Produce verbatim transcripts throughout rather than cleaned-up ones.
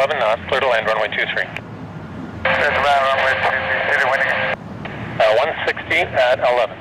eleven knots, clear to land runway two three. Clear to land runway two three, clear to landing. Uh, one sixty at eleven.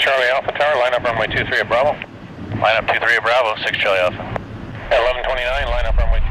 Charlie Alpha Tower, line up runway two three at Bravo. Line up two three at Bravo, six Charlie Alpha. At eleven twenty-nine, line up runway two three.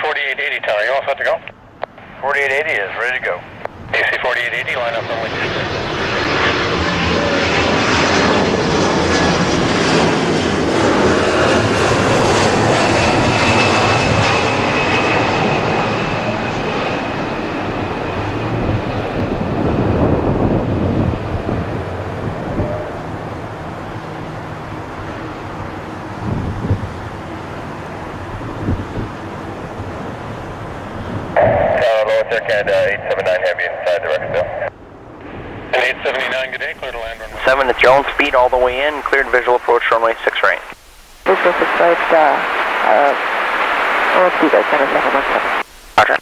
forty-eight eighty Tower, you all set to go? forty-eight eighty is ready to go. A C forty-eight eighty, line up runway two three. Circa eight seventy-nine Heavy inside the Rexdale. At eight seventy-nine, good day, clear to land runway seven at your own speed all the way in, cleared visual approach runway six right. This is the flight, uh, uh, O S B, that's seven seven one seven. Roger.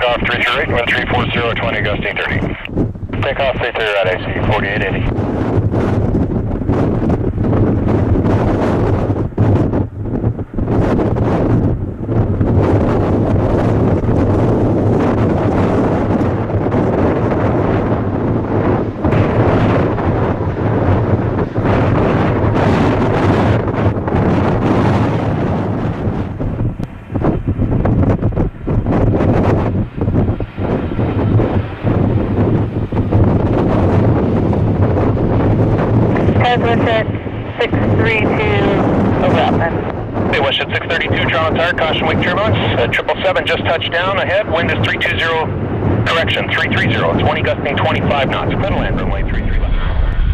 Takeoff three thirty-eight, wind three forty, twenty, gusting thirty. Takeoff three thirty at A C forty-eight eighty. ahead, WestJet six thirty-two, over up. Hey, WestJet six thirty-two, draw on tire, caution wake turbulence, uh, triple seven just touched down ahead, wind is three two zero, correction, three three zero, twenty gusting twenty-five knots, pedal and runway three three left.